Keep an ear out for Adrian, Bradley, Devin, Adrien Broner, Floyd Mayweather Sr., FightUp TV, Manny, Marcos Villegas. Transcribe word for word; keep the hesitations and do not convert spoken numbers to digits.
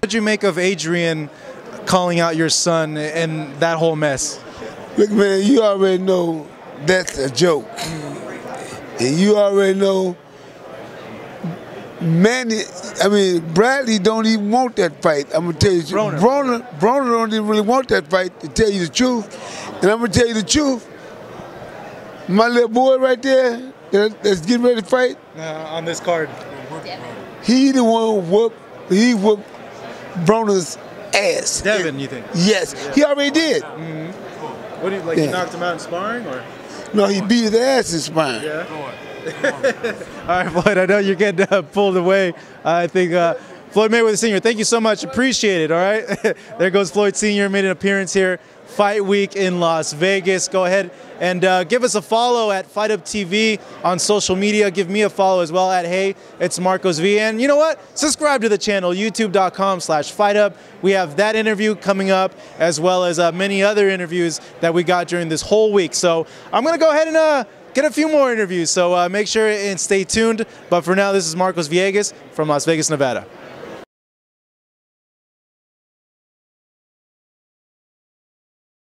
What did you make of Adrian calling out your son and that whole mess? Look, man, you already know that's a joke. And you already know Manny, I mean, Bradley don't even want that fight. I'm going to tell you. Broner. Broner, Broner don't even really want that fight, to tell you the truth. And I'm going to tell you the truth. My little boy right there that's getting ready to fight. Uh, on this card. He the one who whooped, he whooped Broner's ass. Devin, it, you think? Yes, he already did. Mm-hmm. What do you, like, yeah. He knocked him out in sparring, or? No, he beat his ass in sparring. Yeah. All right, Floyd, I know you're getting uh, pulled away. I think uh, Floyd Mayweather Senior, thank you so much. Appreciate it, all right? There goes Floyd Senior made an appearance here. Fight Week in Las Vegas. Go ahead and uh, give us a follow at FightUp T V on social media. Give me a follow as well at Hey, it's Marcos V. And you know what? Subscribe to the channel, youtube dot com slash fight up. We have that interview coming up, as well as uh, many other interviews that we got during this whole week. So I'm going to go ahead and uh, get a few more interviews. So uh, make sure and stay tuned. But for now, this is Marcos Villegas from Las Vegas, Nevada.